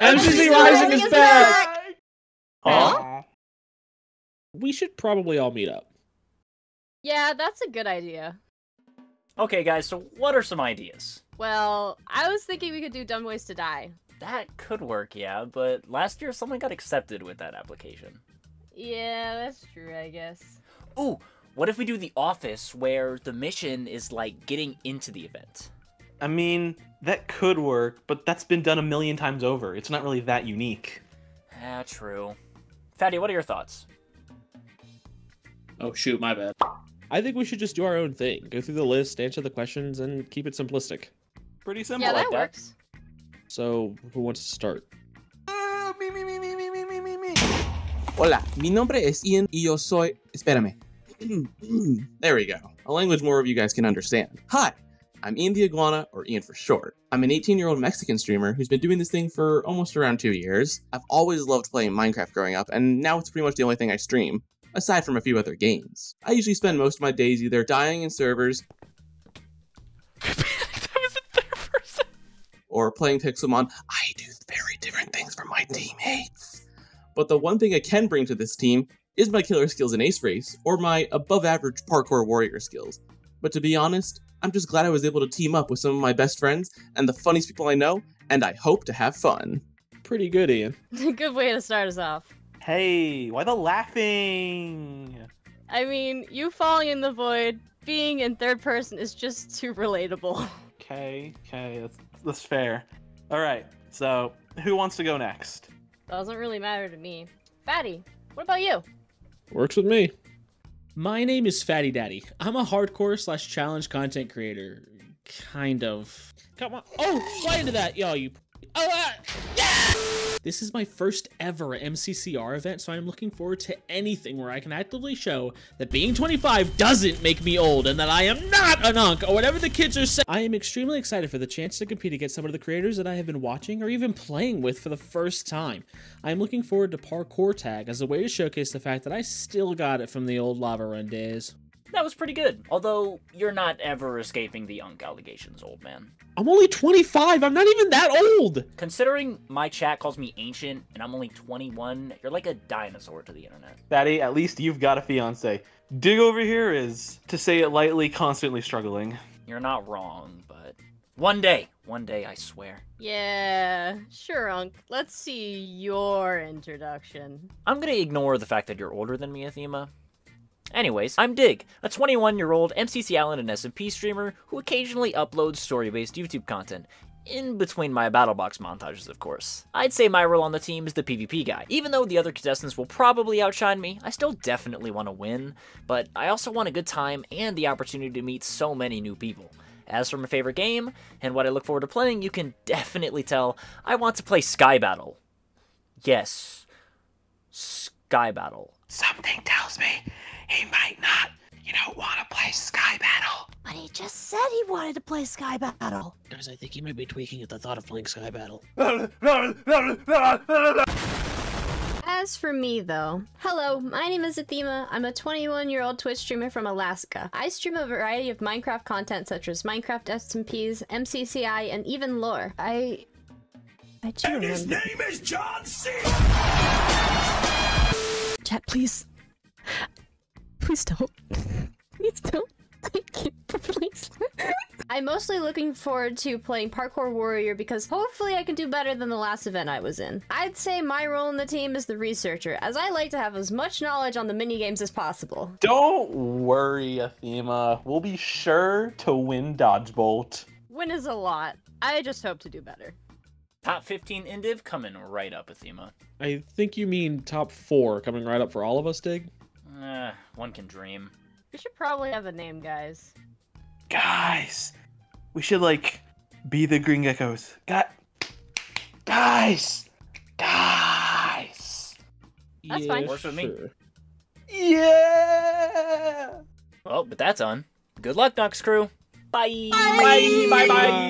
MCC Rising is back! Huh? We should probably all meet up. Yeah, that's a good idea. Okay, guys, so what are some ideas? Well, I was thinking we could do Dumb Ways to Die. That could work, yeah, but last year someone got accepted with that application. Yeah, that's true, I guess. Ooh, what if we do The Office, where the mission is, like, getting into the event? I mean, that could work, but that's been done 1,000,000 times over. It's not really that unique. Ah, true. Fatty, what are your thoughts? Oh, shoot, my bad. I think we should just do our own thing. Go through the list, answer the questions, and keep it simplistic. Pretty simple, yeah, that works. So, who wants to start? Me. Hola, mi nombre es Ian, y yo soy... Espérame. There we go. A language more of you guys can understand. Hi! I'm Ian the Iguana, or Ian for short. I'm an 18-year-old Mexican streamer who's been doing this thing for almost around 2 years. I've always loved playing Minecraft growing up, and now it's pretty much the only thing I stream, aside from a few other games. I usually spend most of my days either dying in servers, or playing Pixelmon. I do very different things from my teammates. But the one thing I can bring to this team is my killer skills in Ace Race, or my above-average Parkour Warrior skills. But to be honest, I'm just glad I was able to team up with some of my best friends and the funniest people I know, and I hope to have fun. Pretty good, Ian. Good way to start us off. Hey, why the laughing? I mean, you falling in the void, being in third person is just too relatable. Okay, that's fair. All right, so who wants to go next? Doesn't really matter to me. Fatty, what about you? Works with me. My name is FatieDadie. I'm a hardcore/challenge content creator. Kind of. Come on. Oh, fly into that. Yo, you. Oh, yeah! This is my first ever MCCR event, so I'm looking forward to anything where I can actively show that being 25 doesn't make me old and that I am not an unk or whatever the kids are saying. I am extremely excited for the chance to compete against some of the creators that I have been watching or even playing with for the first time. I am looking forward to Parkour Tag as a way to showcase the fact that I still got it from the old Lava Run days. That was pretty good. Although, you're not ever escaping the unk allegations, old man. I'm only 25! I'm not even that old! Considering my chat calls me ancient, and I'm only 21, you're like a dinosaur to the internet. Fatty, at least you've got a fiancé. Dig over here is, to say it lightly, constantly struggling. You're not wrong, but... One day, I swear. Yeah, sure, Unc. Let's see your introduction. I'm gonna ignore the fact that you're older than me, Aethema. Anyways, I'm Dig, a 21-year-old MCC Island and SMP streamer who occasionally uploads story-based YouTube content, in between my BattleBox montages, of course. I'd say my role on the team is the PvP guy. Even though the other contestants will probably outshine me, I still definitely want to win, but I also want a good time and the opportunity to meet so many new people. As for my favorite game, and what I look forward to playing, you can definitely tell I want to play Sky Battle. Yes, Sky Battle. Something tells me he might not, want to play Sky Battle. But he just said he wanted to play Sky Battle. Guys, I think he might be tweaking at the thought of playing Sky Battle. As for me, though, hello, my name is Aethema. I'm a 21-year-old Twitch streamer from Alaska. I stream a variety of Minecraft content such as Minecraft SMPs, MCCI, and even lore. I do remember. And his name is John C. Chat, please. Please don't. Please don't. Please. I'm mostly looking forward to playing Parkour Warrior because hopefully I can do better than the last event I was in. I'd say my role in the team is the researcher, as I like to have as much knowledge on the minigames as possible. Don't worry, Aethema. We'll be sure to win Dodgebolt. Win is a lot. I just hope to do better. Top 15 indiv coming right up, Aethema. I think you mean top 4 coming right up for all of us, Dig? One can dream. We should probably have a name, guys. Guys! We should, like, be the Green Geckos. Guys! That's fine. Works with me. Yeah! Well, but that's on. Good luck, Noxcrew. Bye! Bye! Bye! Bye!